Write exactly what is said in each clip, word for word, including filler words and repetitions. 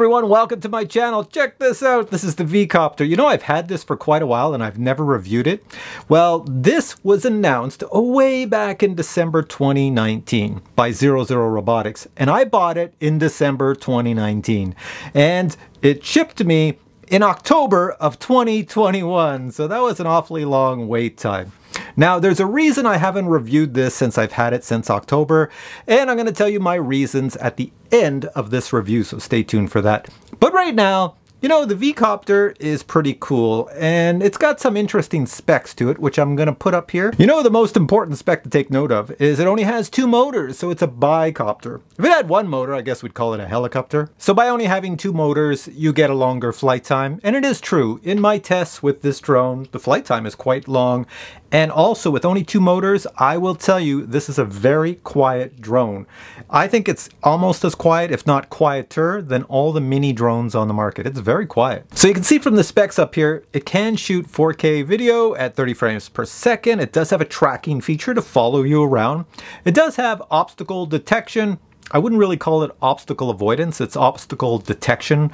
everyone, welcome to my channel. Check this out. This is the V-Coptr. You know, I've had this for quite a while and I've never reviewed it. Well, this was announced way back in December twenty nineteen by Zero Zero Robotics, and I bought it in December twenty nineteen, and it shipped to me in October of twenty twenty-one. So that was an awfully long wait time. Now, there's a reason I haven't reviewed this since I've had it since October, and I'm going to tell you my reasons at the end of this review, so stay tuned for that. But right now, you know, the V-Coptr is pretty cool, and it's got some interesting specs to it, which I'm going to put up here. You know, the most important spec to take note of is it only has two motors, so it's a bicopter. If it had one motor, I guess we'd call it a helicopter. So by only having two motors, you get a longer flight time, and it is true. In my tests with this drone, the flight time is quite long, and also with only two motors, I will tell you, this is a very quiet drone. I think it's almost as quiet, if not quieter, than all the mini drones on the market. It's very very quiet. So you can see from the specs up here, it can shoot four K video at thirty frames per second. It does have a tracking feature to follow you around. It does have obstacle detection. I wouldn't really call it obstacle avoidance, it's obstacle detection.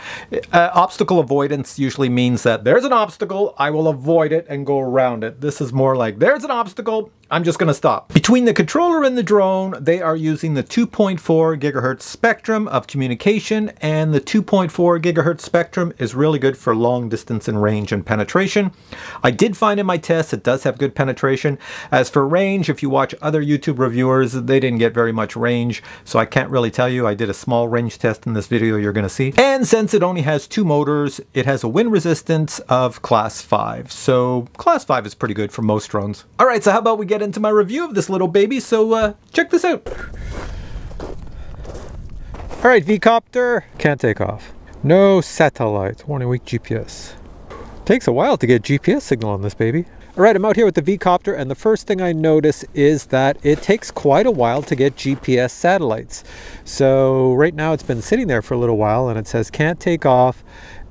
Uh, obstacle avoidance usually means that there's an obstacle, I will avoid it and go around it. This is more like, there's an obstacle, I'm just gonna stop. Between the controller and the drone, they are using the two point four gigahertz spectrum of communication, and the two point four gigahertz spectrum is really good for long distance and range and penetration. I did find in my tests it does have good penetration. As for range, if you watch other YouTube reviewers, they didn't get very much range, so I can't really tell you. I did a small range test in this video you're gonna see. And since it only has two motors, it has a wind resistance of class five. So class five is pretty good for most drones. All right, so how about we get into my review of this little baby, so uh, check this out. All right, V-Coptr, can't take off. No satellite, warning weak G P S. Takes a while to get G P S signal on this baby. All right, I'm out here with the V-Coptr, and the first thing I notice is that it takes quite a while to get G P S satellites. So right now it's been sitting there for a little while and it says can't take off,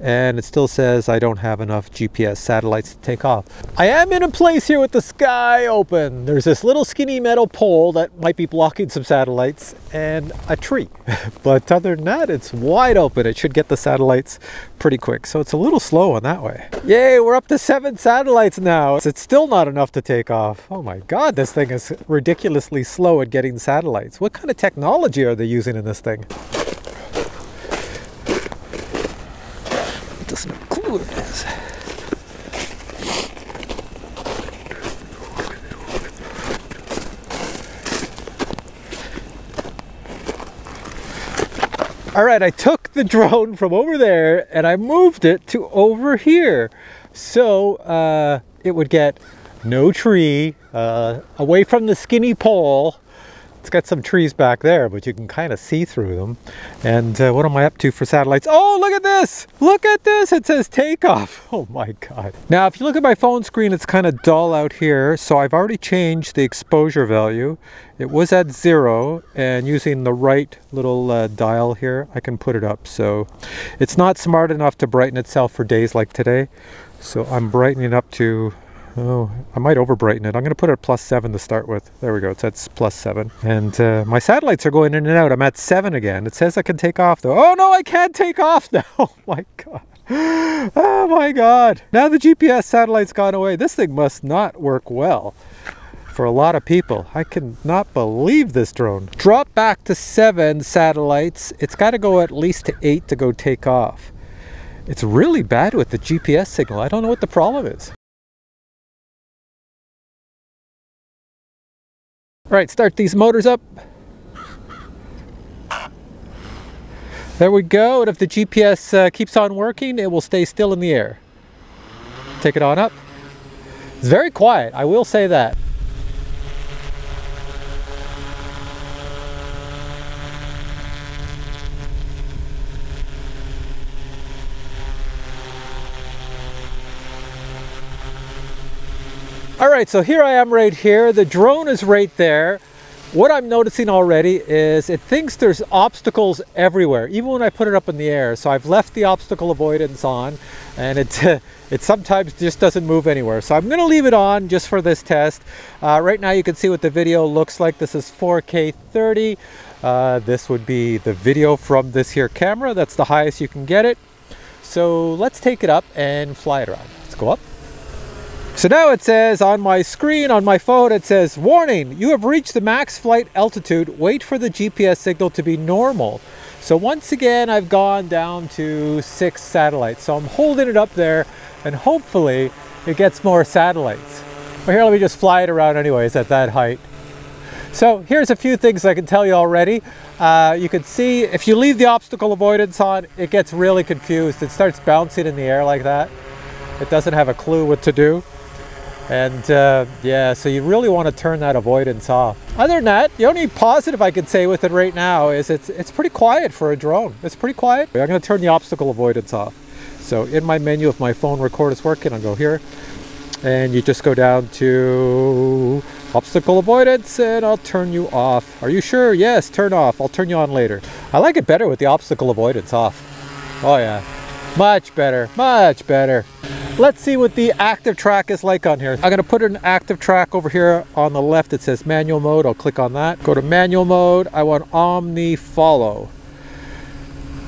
and it still says I don't have enough G P S satellites to take off. I am in a place here with the sky open. There's this little skinny metal pole that might be blocking some satellites and a tree. But other than that, it's wide open. It should get the satellites pretty quick. So it's a little slow on that way. Yay, we're up to seven satellites now. It's still not enough to take off. Oh my God, this thing is ridiculously slow at getting satellites. What kind of technology are they using in this thing? Doesn't have a clue what it is. All right, I took the drone from over there and I moved it to over here. So uh, it would get no tree, uh, away from the skinny pole. It's got some trees back there, but you can kind of see through them. And uh, what am I up to for satellites? Oh, look at this! Look at this! It says takeoff! Oh my God. Now, if you look at my phone screen, it's kind of dull out here. So I've already changed the exposure value. It was at zero, and using the right little uh, dial here, I can put it up. So it's not smart enough to brighten itself for days like today. So I'm brightening it up to... Oh, I might over brighten it. I'm gonna put it at plus seven to start with. There we go, it's at plus seven. And uh, my satellites are going in and out. I'm at seven again. It says I can take off though. Oh no, I can't take off now. Oh my God. Oh my God. Now the G P S satellite's gone away. This thing must not work well for a lot of people. I cannot believe this drone. Drop back to seven satellites. It's gotta go at least to eight to go take off. It's really bad with the G P S signal. I don't know what the problem is. All right, start these motors up. There we go, and if the G P S uh, keeps on working, it will stay still in the air. Take it on up. It's very quiet, I will say that. All right, so here I am right here. The drone is right there. What I'm noticing already is it thinks there's obstacles everywhere, even when I put it up in the air. So I've left the obstacle avoidance on, and it, it sometimes just doesn't move anywhere. So I'm gonna leave it on just for this test. Uh, right now you can see what the video looks like. This is four K thirty. Uh, this would be the video from this here camera. That's the highest you can get it. So let's take it up and fly it around. Let's go up. So now it says on my screen, on my phone, it says, warning, you have reached the max flight altitude. Wait for the G P S signal to be normal. So once again, I've gone down to six satellites. So I'm holding it up there and hopefully it gets more satellites. But here, let me just fly it around anyways at that height. So here's a few things I can tell you already. Uh, you can see if you leave the obstacle avoidance on, it gets really confused. It starts bouncing in the air like that. It doesn't have a clue what to do. And uh, yeah, so you really want to turn that avoidance off. Other than that, the only positive I could say with it right now is it's, it's pretty quiet for a drone. It's pretty quiet. I'm going to turn the obstacle avoidance off. So in my menu, if my phone record is working, I'll go here. And you just go down to obstacle avoidance and I'll turn you off. Are you sure? Yes, turn off. I'll turn you on later. I like it better with the obstacle avoidance off. Oh yeah, much better, much better. Let's see what the active track is like on here. I'm gonna put an active track over here on the left. It says manual mode. I'll click on that. Go to manual mode. I want Omni Follow.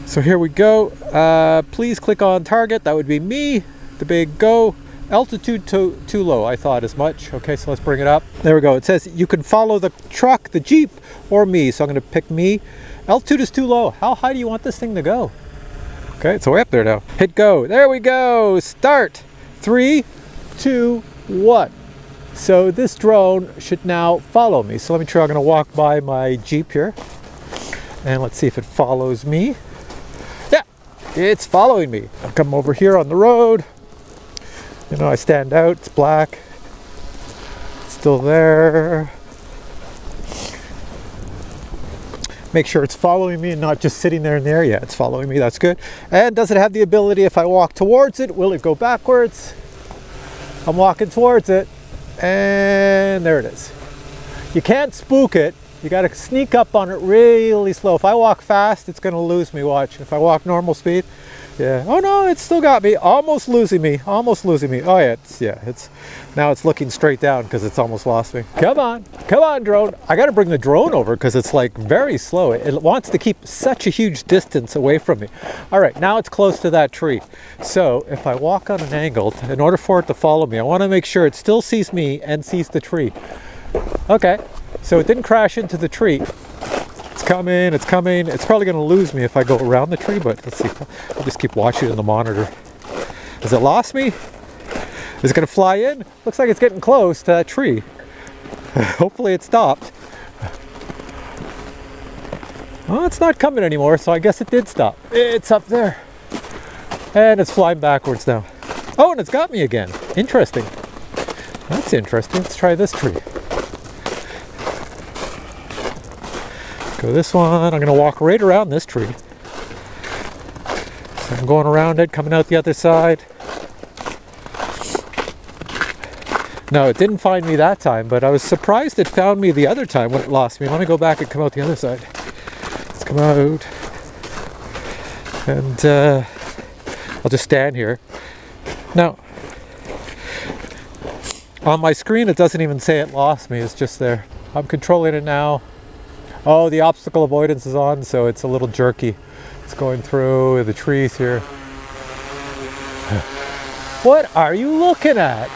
So here we go. Uh, please click on target. That would be me, the big go. Altitude too, too low, I thought as much. Okay, so let's bring it up. There we go. It says you can follow the truck, the Jeep, or me. So I'm going to pick me. Altitude is too low. How high do you want this thing to go? Okay, it's way up there now. Hit go. There we go. Start. Three, two, one. So this drone should now follow me. So let me try. I'm going to walk by my Jeep here. And let's see if it follows me. Yeah, it's following me. I'll come over here on the road. You know, I stand out, it's black, it's still there. Make sure it's following me and not just sitting there in the air. Yeah, it's following me, that's good. And does it have the ability, if I walk towards it, will it go backwards? I'm walking towards it, and there it is. You can't spook it. You gotta sneak up on it really slow. If I walk fast, it's gonna lose me, watch. If I walk normal speed, yeah. Oh no, it's still got me, almost losing me, almost losing me. Oh yeah, it's, yeah, it's, now it's looking straight down because it's almost lost me. Come on, come on drone. I gotta bring the drone over because it's like very slow. It, it wants to keep such a huge distance away from me. All right, now it's close to that tree. So if I walk on an angle, in order for it to follow me, I wanna make sure it still sees me and sees the tree. Okay, so it didn't crash into the tree. It's coming, it's coming. It's probably gonna lose me if I go around the tree, but let's see. I'll just keep watching it in the monitor. Has it lost me? Is it gonna fly in? Looks like it's getting close to that tree. Hopefully it stopped. Well, it's not coming anymore, so I guess it did stop. It's up there. And it's flying backwards now. Oh, and it's got me again. Interesting. That's interesting. Let's try this tree. Go this one. I'm going to walk right around this tree. So I'm going around it, coming out the other side. No, it didn't find me that time, but I was surprised it found me the other time when it lost me. Let me go back and come out the other side. Let's come out. And uh, I'll just stand here. Now, on my screen, it doesn't even say it lost me. It's just there. I'm controlling it now. Oh, the obstacle avoidance is on, so it's a little jerky. It's going through the trees here. What are you looking at?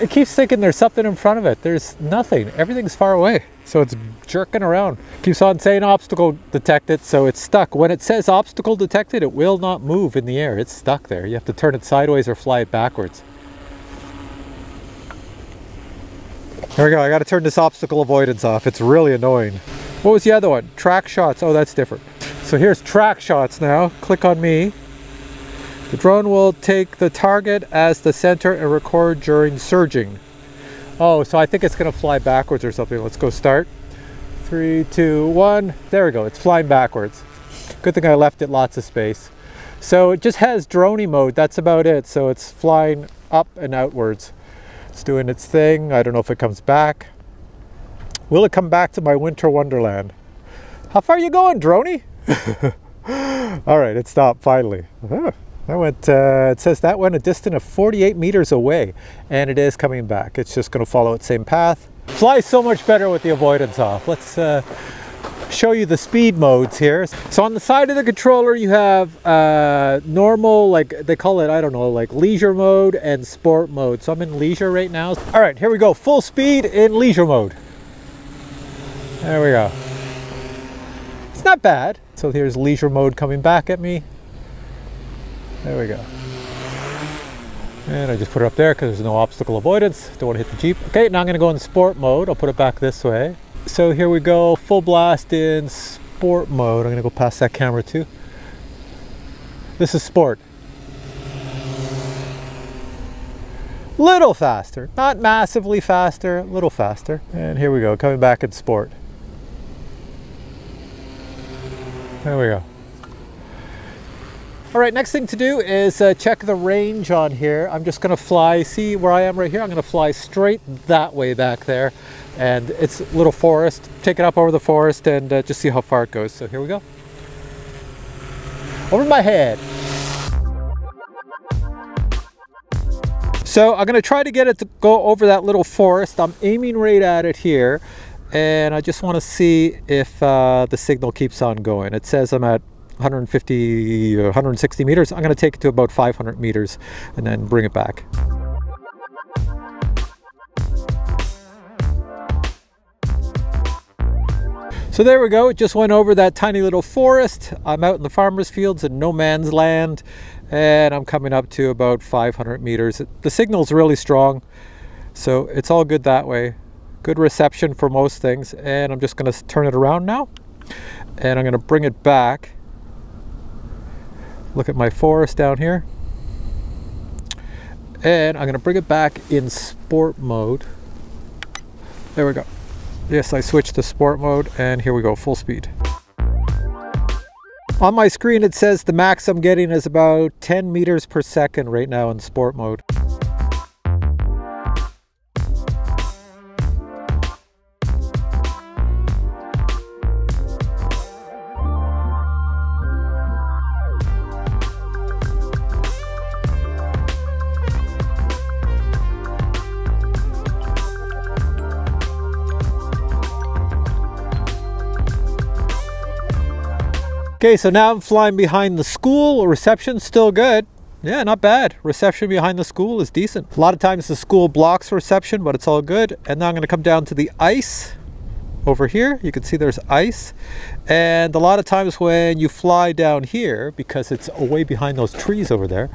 It keeps thinking there's something in front of it. There's nothing. Everything's far away. So it's jerking around. Keeps on saying obstacle detected, so it's stuck. When it says obstacle detected, it will not move in the air. It's stuck there. You have to turn it sideways or fly it backwards. There we go, I gotta turn this obstacle avoidance off. It's really annoying. What was the other one? Track shots, oh that's different. So here's track shots now, click on me. The drone will take the target as the center and record during surging. Oh, so I think it's gonna fly backwards or something. Let's go start. Three, two, one, there we go, it's flying backwards. Good thing I left it lots of space. So it just has droney mode, that's about it. So it's flying up and outwards. It's doing its thing. I don't know if it comes back. Will it come back to my winter wonderland? How far are you going, droney? All right, it stopped finally. That went, uh, it says that went a distance of forty-eight meters away, and it is coming back. It's just going to follow its same path. Flies so much better with the avoidance off. Let's uh, show you the speed modes here. So on the side of the controller you have uh, normal, like they call it, I don't know, like leisure mode and sport mode. So I'm in leisure right now. All right, here we go. Full speed in leisure mode. There we go. It's not bad. So here's leisure mode coming back at me. There we go. And I just put it up there because there's no obstacle avoidance. Don't want to hit the Jeep. Okay, now I'm going to go in sport mode. I'll put it back this way. So here we go, full blast in sport mode. I'm going to go past that camera too. This is sport. Little faster, not massively faster, a little faster. And here we go, coming back in sport. There we go. All right, next thing to do is uh, check the range on here. I'm just gonna fly, see where I am right here? I'm gonna fly straight that way back there. And it's a little forest. Take it up over the forest and uh, just see how far it goes. So here we go. Over my head. So I'm gonna try to get it to go over that little forest. I'm aiming right at it here. And I just wanna see if uh, the signal keeps on going. It says I'm at one hundred fifty, one hundred sixty meters. I'm going to take it to about five hundred meters and then bring it back. So there we go. It just went over that tiny little forest. I'm out in the farmer's fields in no man's land, and I'm coming up to about five hundred meters. The signal's really strong, so it's all good that way. Good reception for most things, and I'm just going to turn it around now, and I'm going to bring it back. Look at my forest down here. And I'm gonna bring it back in sport mode. There we go. Yes, I switched to sport mode and here we go, full speed. On my screen it says the max I'm getting is about ten meters per second right now in sport mode. Okay, so now I'm flying behind the school. Reception still good. Yeah, not bad. Reception behind the school is decent. A lot of times the school blocks reception, but it's all good. And now I'm going to come down to the ice over here. You can see there's ice. And a lot of times when you fly down here, because it's way behind those trees over there,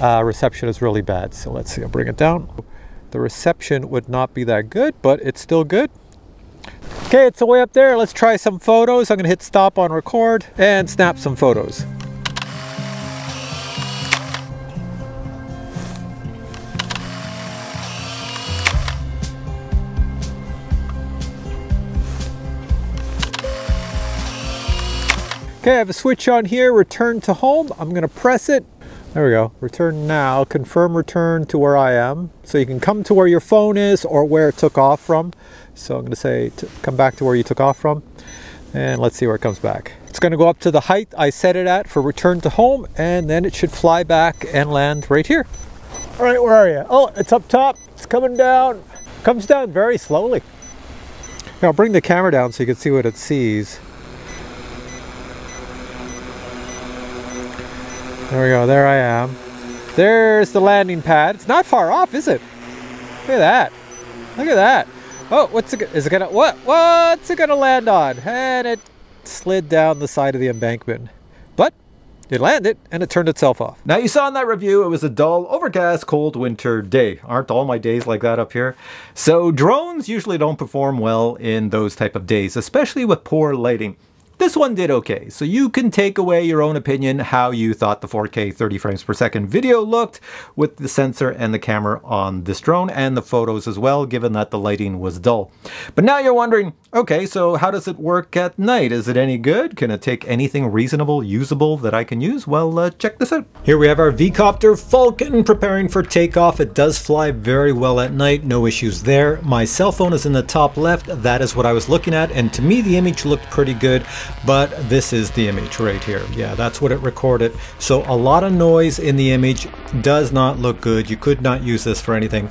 uh, reception is really bad. So let's see, I'll bring it down. The reception would not be that good, but it's still good. Okay, it's way up there. Let's try some photos. I'm gonna hit stop on record and snap some photos. Okay, I have a switch on here, return to home. I'm gonna press it. There we go, return now, confirm return to where I am. So you can come to where your phone is or where it took off from. So I'm gonna say to come back to where you took off from and let's see where it comes back. It's gonna go up to the height I set it at for return to home and then it should fly back and land right here. All right, where are you? Oh, it's up top, it's coming down. Comes down very slowly. Now I'll bring the camera down so you can see what it sees. There we go, there I am. There's the landing pad. It's not far off, is it? Look at that. Look at that. Oh, what's it, is it gonna, what, what's it gonna land on? And it slid down the side of the embankment. But it landed and it turned itself off. Now you saw in that review, it was a dull, overcast, cold winter day. Aren't all my days like that up here? So drones usually don't perform well in those type of days, especially with poor lighting. This one did okay, so you can take away your own opinion how you thought the four K thirty frames per second video looked with the sensor and the camera on this drone and the photos as well, given that the lighting was dull. But now you're wondering, okay, so how does it work at night? Is it any good? Can it take anything reasonable, usable that I can use? Well, uh, check this out. Here we have our V-Coptr Falcon preparing for takeoff. It does fly very well at night, no issues there. My cell phone is in the top left. That is what I was looking at, and to me the image looked pretty good. But this is the image right here. Yeah, that's what it recorded. So a lot of noise in the image, does not look good. You could not use this for anything.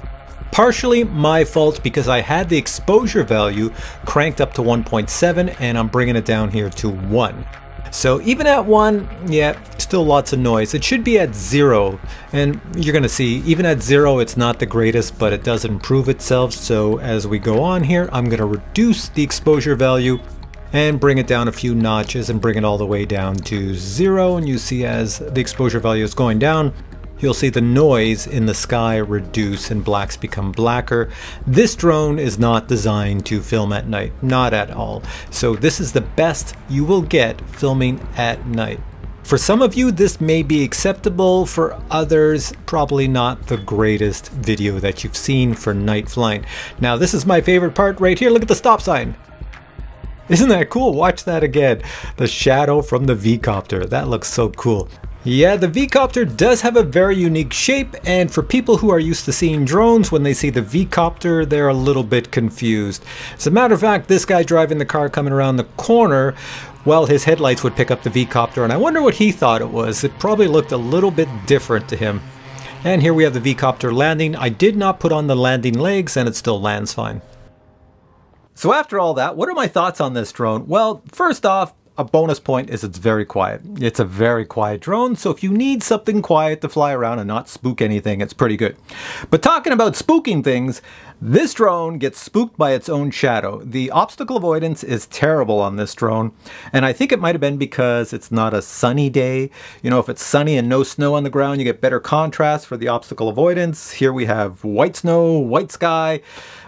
Partially my fault because I had the exposure value cranked up to one point seven and I'm bringing it down here to one. So even at one, yeah, still lots of noise. It should be at zero, and you're gonna see even at zero it's not the greatest, but it does improve itself. So as we go on here, I'm gonna reduce the exposure value and bring it down a few notches and bring it all the way down to zero. And you see as the exposure value is going down, you'll see the noise in the sky reduce and blacks become blacker. This drone is not designed to film at night, not at all. So this is the best you will get filming at night. For some of you, this may be acceptable. For others, probably not the greatest video that you've seen for night flying. Now, this is my favorite part right here. Look at the stop sign. Isn't that cool? Watch that again. The shadow from the V-Coptr. That looks so cool. Yeah, the V-Coptr does have a very unique shape, and for people who are used to seeing drones, when they see the V-Coptr, they're a little bit confused. As a matter of fact, this guy driving the car coming around the corner, well, his headlights would pick up the V-Coptr, and I wonder what he thought it was. It probably looked a little bit different to him. And here we have the V-Coptr landing. I did not put on the landing legs, and it still lands fine. So after all that, what are my thoughts on this drone? Well, first off, a bonus point is it's very quiet. It's a very quiet drone, so if you need something quiet to fly around and not spook anything, it's pretty good. But talking about spooking things, this drone gets spooked by its own shadow. The obstacle avoidance is terrible on this drone, and I think it might have been because it's not a sunny day. You know, if it's sunny and no snow on the ground, you get better contrast for the obstacle avoidance. Here we have white snow, white sky.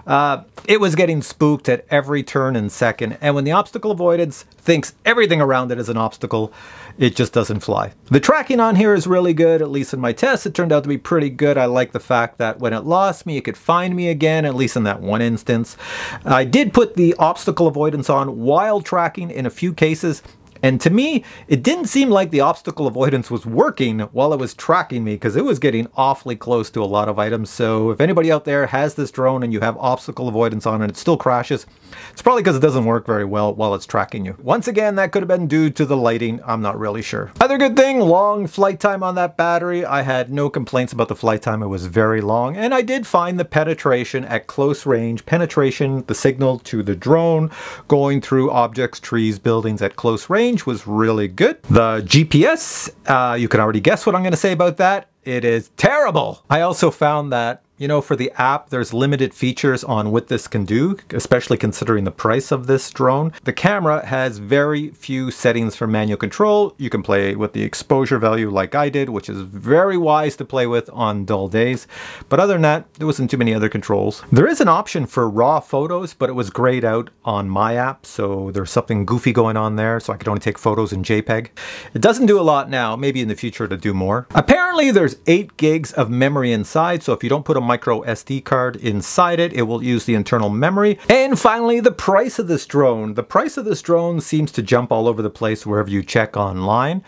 Uh, it was getting spooked at every turn and second, and when the obstacle avoidance thinks everything around it is an obstacle, it just doesn't fly. The tracking on here is really good, at least in my tests. It turned out to be pretty good. I like the fact that when it lost me, it could find me again, at least in that one instance. I did put the obstacle avoidance on while tracking in a few cases, and to me, it didn't seem like the obstacle avoidance was working while it was tracking me, because it was getting awfully close to a lot of items. So if anybody out there has this drone and you have obstacle avoidance on and it still crashes, it's probably because it doesn't work very well while it's tracking you. Once again, that could have been due to the lighting. I'm not really sure. Other good thing, long flight time on that battery. I had no complaints about the flight time. It was very long. And I did find the penetration at close range, penetration, the signal to the drone, going through objects, trees, buildings at close range, was really good. The G P S, uh, you can already guess what I'm going to say about that. It is terrible. I also found that, you know, for the app, there's limited features on what this can do, especially considering the price of this drone. The camera has very few settings for manual control. You can play with the exposure value like I did, which is very wise to play with on dull days. But other than that, there wasn't too many other controls. There is an option for raw photos, but it was grayed out on my app, so there's something goofy going on there, so I could only take photos in JPEG. It doesn't do a lot now, maybe in the future to do more. Apparently, there's eight gigs of memory inside, so if you don't put a micro S D card inside it, it will use the internal memory. And finally, the price of this drone. The price of this drone seems to jump all over the place wherever you check online.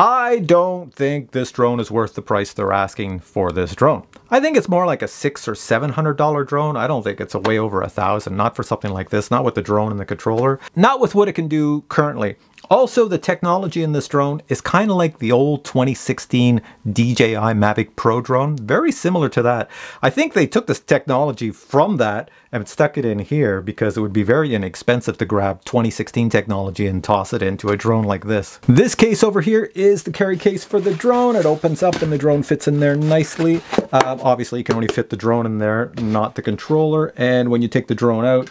I don't think this drone is worth the price they're asking for this drone. I think it's more like a six or seven hundred dollar drone. I don't think it's a way over a thousand, not for something like this, not with the drone and the controller, not with what it can do currently. Also, the technology in this drone is kind of like the old twenty sixteen D J I Mavic Pro drone, very similar to that. I think they took this technology from that and stuck it in here because it would be very inexpensive to grab twenty sixteen technology and toss it into a drone like this. This case over here is the carry case for the drone. It opens up and the drone fits in there nicely. Um, obviously, you can only fit the drone in there, not the controller. And when you take the drone out,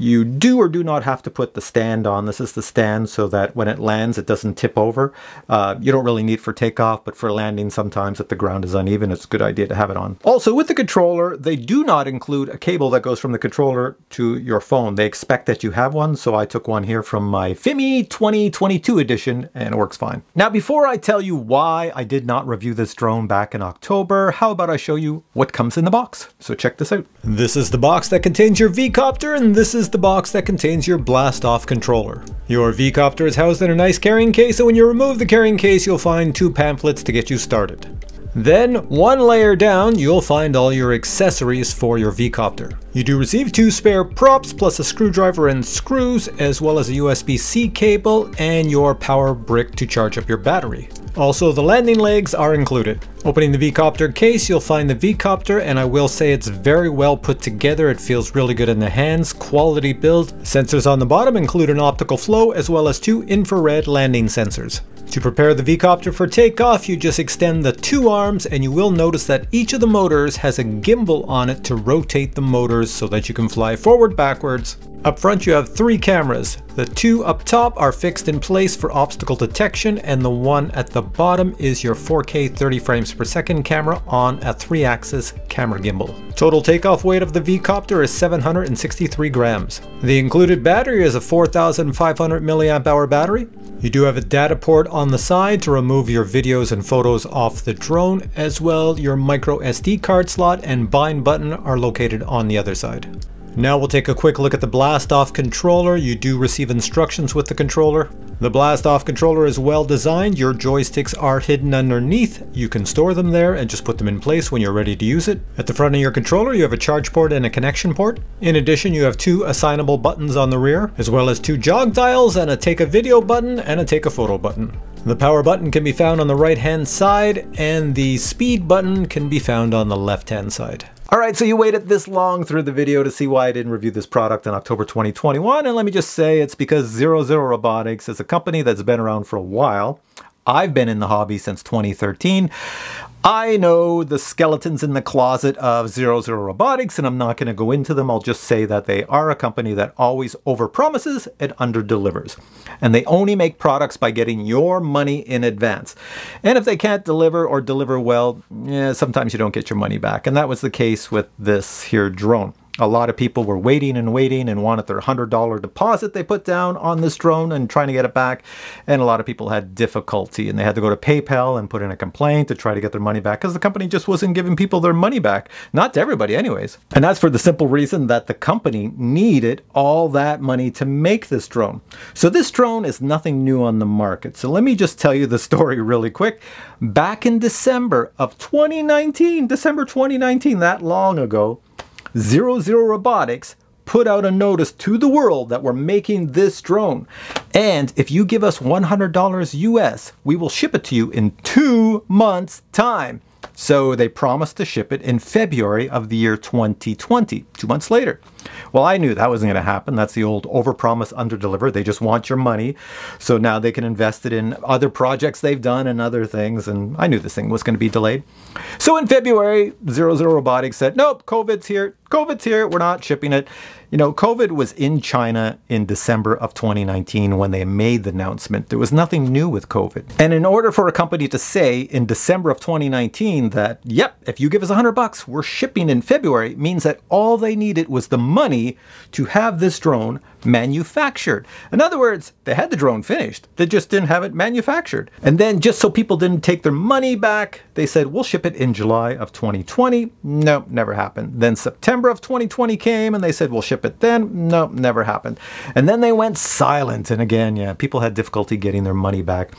you do or do not have to put the stand on. This is the stand so that when it lands, it doesn't tip over. Uh, you don't really need for takeoff, but for landing, sometimes if the ground is uneven, it's a good idea to have it on. Also, with the controller, they do not include a cable that goes from the controller to your phone. They expect that you have one, so I took one here from my FIMI twenty twenty-two edition, and it works fine. Now, before I tell you why I did not review this drone back in October, how about I show you what comes in the box? So check this out. This is the box that contains your V-Coptr, and this is the box that contains your blast-off controller. Your V-Coptr is housed in a nice carrying case, and when you remove the carrying case, you'll find two pamphlets to get you started. Then, one layer down, you'll find all your accessories for your V-Coptr. You do receive two spare props, plus a screwdriver and screws, as well as a U S B C cable and your power brick to charge up your battery. Also, the landing legs are included. Opening the V-Coptr case, you'll find the V-Coptr, and I will say it's very well put together. It feels really good in the hands, quality build. Sensors on the bottom include an optical flow, as well as two infrared landing sensors. To prepare the V-Coptr for takeoff, you just extend the two arms, and you will notice that each of the motors has a gimbal on it to rotate the motors so that you can fly forward, backwards. Up front you have three cameras. The two up top are fixed in place for obstacle detection, and the one at the bottom is your four K thirty frames per second camera on a three axis camera gimbal. Total takeoff weight of the V-Coptr is seven hundred sixty-three grams. The included battery is a four thousand five hundred milliamp hour battery. You do have a data port on the side to remove your videos and photos off the drone, as well your micro S D card slot and bind button are located on the other side. Now we'll take a quick look at the blast-off controller. You do receive instructions with the controller. The blast-off controller is well designed. Your joysticks are hidden underneath. You can store them there and just put them in place when you're ready to use it. At the front of your controller, you have a charge port and a connection port. In addition, you have two assignable buttons on the rear, as well as two jog dials and a take a video button and a take a photo button. The power button can be found on the right-hand side, and the speed button can be found on the left-hand side. Alright, so you waited this long through the video to see why I didn't review this product in October twenty twenty-one, and let me just say it's because Zero Zero Robotics is a company that's been around for a while. I've been in the hobby since twenty thirteen. I know the skeletons in the closet of Zero Zero Robotics, and I'm not going to go into them. I'll just say that they are a company that always overpromises and underdelivers. And they only make products by getting your money in advance. And if they can't deliver or deliver well, eh, sometimes you don't get your money back. And that was the case with this here drone. A lot of people were waiting and waiting and wanted their one hundred dollar deposit they put down on this drone and trying to get it back. And a lot of people had difficulty, and they had to go to PayPal and put in a complaint to try to get their money back because the company just wasn't giving people their money back. Not to everybody anyways. And that's for the simple reason that the company needed all that money to make this drone. So this drone is nothing new on the market. So let me just tell you the story really quick. Back in December of twenty nineteen, December twenty nineteen, that long ago, Zero Zero Robotics put out a notice to the world that we're making this drone. And if you give us one hundred dollars U S, we will ship it to you in two months' time. So they promised to ship it in February of the year twenty twenty, two months later. Well, I knew that wasn't going to happen. That's the old overpromise, underdeliver. They just want your money. So now they can invest it in other projects they've done and other things. And I knew this thing was going to be delayed. So in February, Zero Zero Robotics said, nope, COVID's here. COVID's here. We're not shipping it. You know, COVID was in China in December of twenty nineteen when they made the announcement. There was nothing new with COVID. And in order for a company to say in December of twenty nineteen that, yep, if you give us one hundred bucks, we're shipping in February, means that all they needed was the money to have this drone manufactured. In other words, they had the drone finished. They just didn't have it manufactured. And then just so people didn't take their money back, they said, we'll ship it in July of twenty twenty. No, never happened. Then September of twenty twenty came and they said, we'll ship it then. No, never happened. And then they went silent. And again, yeah, people had difficulty getting their money back.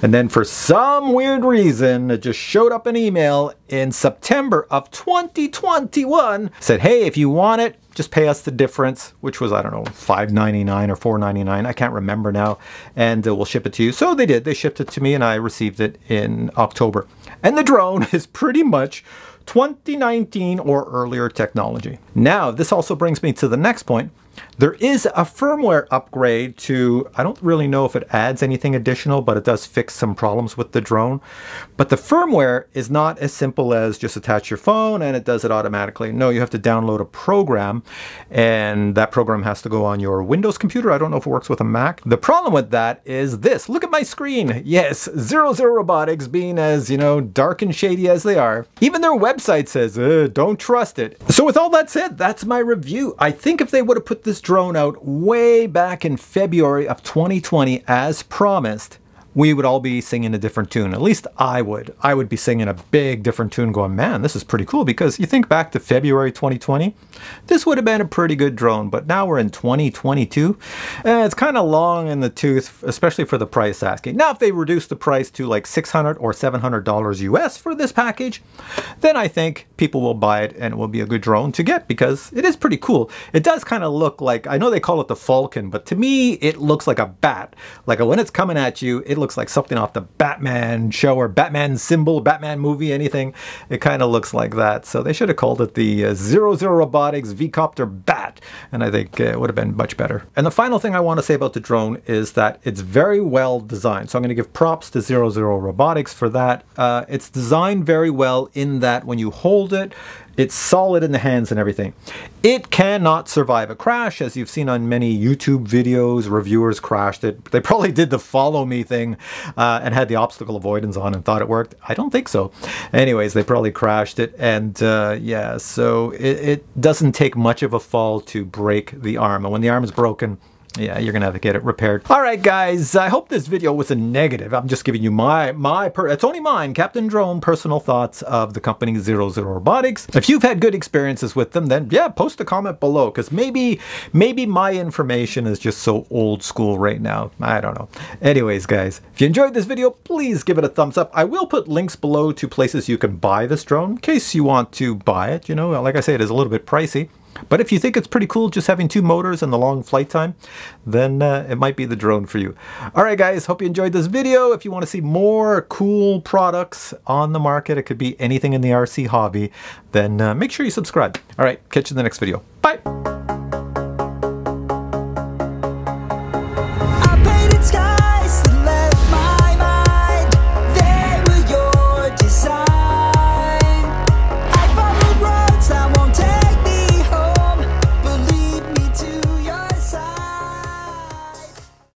And then for some weird reason, it just showed up an email in September of twenty twenty-one, said, hey, if you want it, just pay us the difference, which was, I don't know, five ninety-nine or four ninety-nine. I can't remember now. And uh, we'll ship it to you. So they did. They shipped it to me and I received it in October. And the drone is pretty much twenty nineteen or earlier technology. Now, this also brings me to the next point. There is a firmware upgrade to, I don't really know if it adds anything additional, but it does fix some problems with the drone. But the firmware is not as simple as just attach your phone and it does it automatically. No, you have to download a program, and that program has to go on your Windows computer. I don't know if it works with a Mac. The problem with that is this. Look at my screen. Yes, Zero Zero Robotics, being as, you know, dark and shady as they are, even their website says, uh, don't trust it. So with all that said, that's my review. I think if they would have put this drone out way back in February of twenty twenty as promised, we would all be singing a different tune. At least I would. I would be singing a big different tune going, man, this is pretty cool, because you think back to February twenty twenty, this would have been a pretty good drone, but now we're in twenty twenty-two. And it's kind of long in the tooth, especially for the price asking. Now, if they reduce the price to like six hundred or seven hundred dollars U S for this package, then I think people will buy it and it will be a good drone to get because it is pretty cool. It does kind of look like, I know they call it the Falcon, but to me, it looks like a bat. Like when it's coming at you, it looks looks like something off the Batman show or Batman symbol, Batman movie, anything. It kind of looks like that. So they should have called it the uh, Zero Zero Robotics V-Coptr Bat, and I think uh, it would have been much better. And the final thing I want to say about the drone is that it's very well designed. So I'm going to give props to Zero Zero Robotics for that. Uh, it's designed very well in that when you hold it, it's solid in the hands and everything. It cannot survive a crash, as you've seen on many YouTube videos. Reviewers crashed it. They probably did the follow me thing uh, and had the obstacle avoidance on and thought it worked. I don't think so. Anyways, they probably crashed it. And uh, yeah, so it, it doesn't take much of a fall to break the arm. And when the arm is broken, yeah, you're gonna have to get it repaired. All right, guys, I hope this video was a negative. I'm just giving you my, my per it's only mine, Captain Drone, personal thoughts of the company Zero Zero Robotics. If you've had good experiences with them, then yeah, post a comment below, because maybe, maybe my information is just so old school right now. I don't know. Anyways, guys, if you enjoyed this video, please give it a thumbs up. I will put links below to places you can buy this drone, in case you want to buy it. You know, like I say, it is a little bit pricey. But if you think it's pretty cool just having two motors and the long flight time, then uh, it might be the drone for you. All right, guys, hope you enjoyed this video. If you want to see more cool products on the market, it could be anything in the R C hobby, then uh, make sure you subscribe. All right, catch you in the next video. Bye.